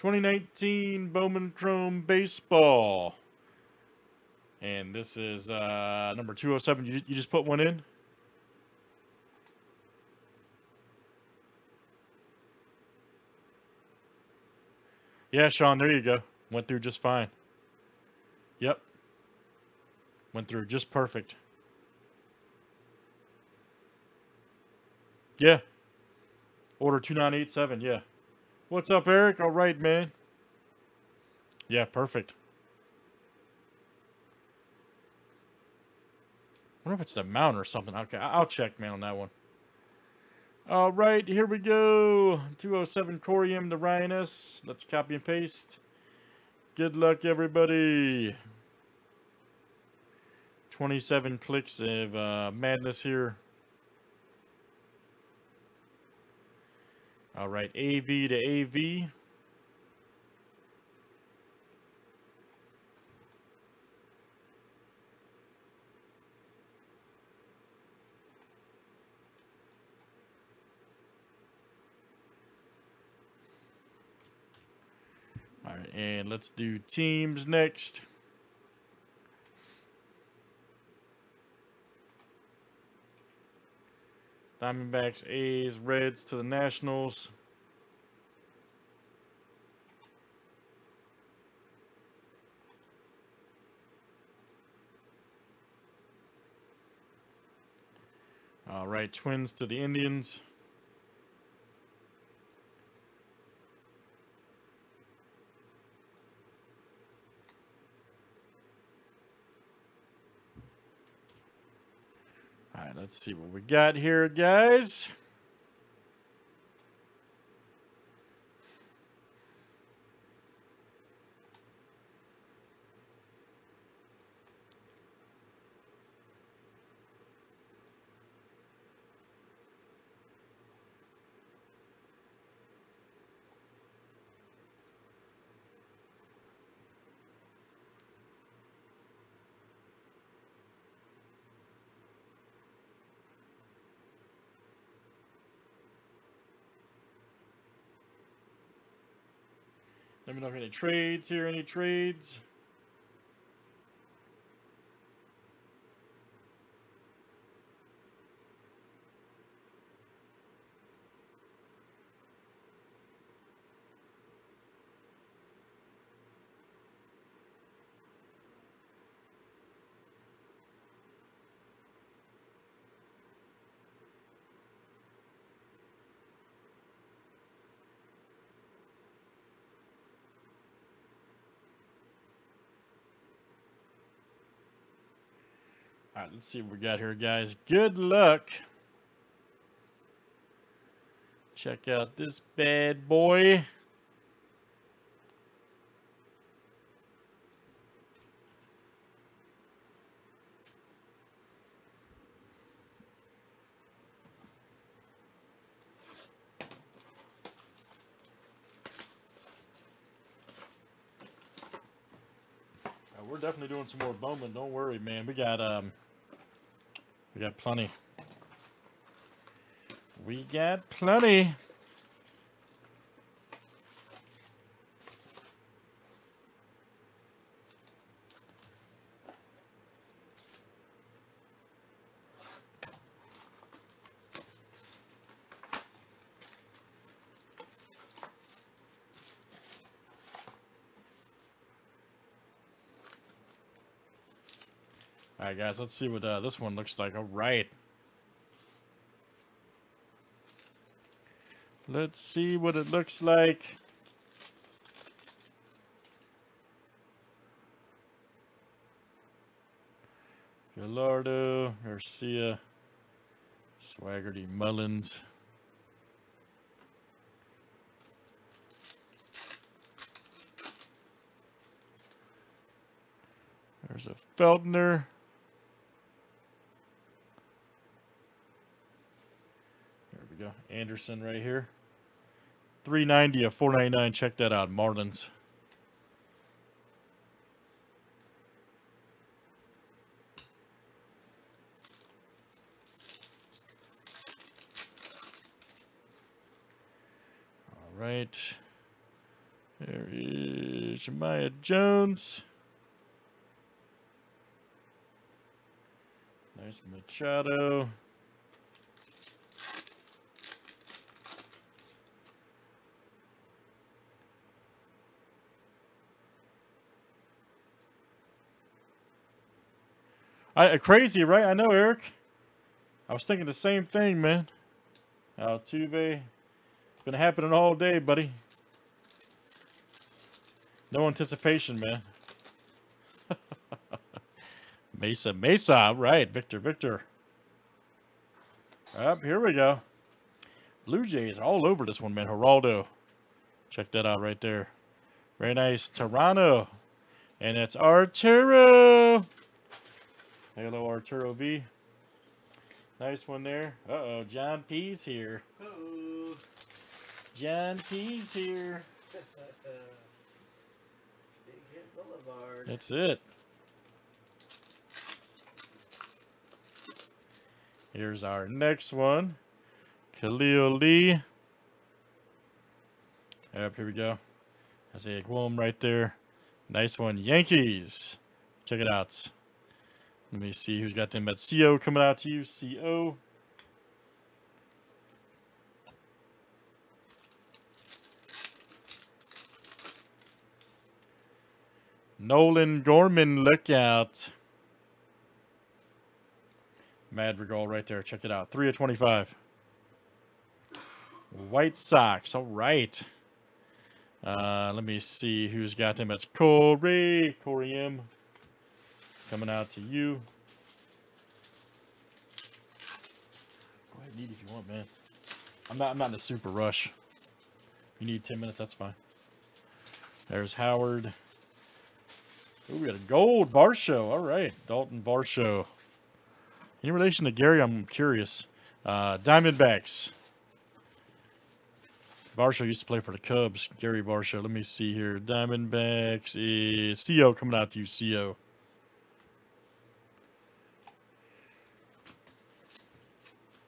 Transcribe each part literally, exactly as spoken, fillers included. twenty nineteen Bowman Chrome Baseball. And this is uh, number two oh seven. You, you just put one in? Yeah, Sean, there you go. Went through just fine. Yep. Went through just perfect. Yeah. Order two nine eight seven, yeah. What's up, Eric? All right, man. Yeah, perfect. I wonder if it's the mount or something. Okay, I'll check, man, on that one. All right, here we go. two oh seven Corium to Rhinus. Let's copy and paste. Good luck, everybody. twenty-seven clicks of uh, madness here. All right, A V to A V. All right, and let's do teams next. Diamondbacks, A's, Reds to the Nationals. All right, Twins to the Indians. All right, let's see what we got here, guys. Let me know if any trades here, any trades. All right, let's see what we got here, guys. Good luck. Check out this bad boy. Now, we're definitely doing some more Bowman. Don't worry, man. We got um. We got plenty. We got plenty. All right, guys, let's see what uh, this one looks like. All right. Let's see what it looks like. Galardo, Garcia, Swaggerty, Mullins. There's a Feltner. Go. Anderson right here. three ninety of four ninety-nine. Check that out, Marlins. All right. There is Jamiah Jones. There's Machado. I, crazy, right? I know, Eric. I was thinking the same thing, man. Altuve. It's been happening all day, buddy. No anticipation, man. Mesa, Mesa, right. Victor, Victor. Up, here we go. Blue Jays all over this one, man. Geraldo. Check that out right there. Very nice. Toronto. And it's Arturo. Hello, Arturo V. Nice one there. Uh-oh, John P's here. Uh-oh. John P's here. Big Hit Boulevard. That's it. Here's our next one. Khalil Lee. Yep, here we go. That's a Guam right there. Nice one. Yankees. Check it out. Let me see who's got them at C O coming out to you. C O. Nolan Gorman, look out. Madrigal right there. Check it out. three of twenty-five. White Sox. All right. Uh, let me see who's got them. That's Corey. Corey M. Coming out to you. Go ahead and eat if you want, man. I'm not, I'm not in a super rush. You need ten minutes. That's fine. There's Howard. Ooh, we got a gold. Varsho. All right. Dalton Varsho. In relation to Gary, I'm curious. Uh, Diamondbacks. Varsho used to play for the Cubs. Gary Varsho. Let me see here. Diamondbacks is C O coming out to you. C O.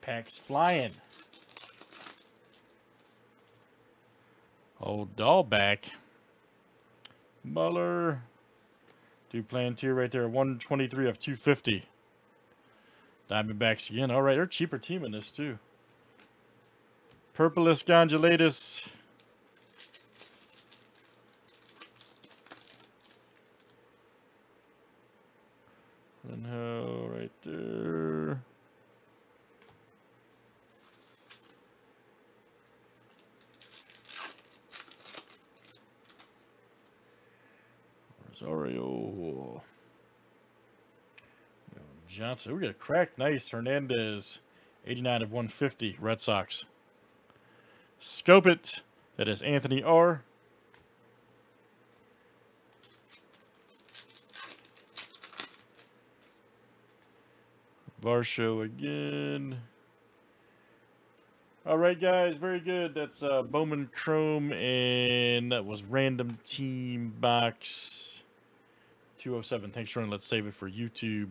Packs flying. Old Dahlback. Muller. Do Plantier right there. one twenty-three of two fifty. Diamondbacks again. All right, they're a cheaper team in this, too. Purpleless Gondolatus. Renho right there. Rosario. Johnson. We got a crack. Nice. Hernandez. eighty-nine of one fifty. Red Sox. Scope it. That is Anthony R. Varsho again. All right, guys. Very good. That's uh, Bowman Chrome. And that was Random Team Box two oh seven. Thanks, Jordan. Let's save it for YouTube.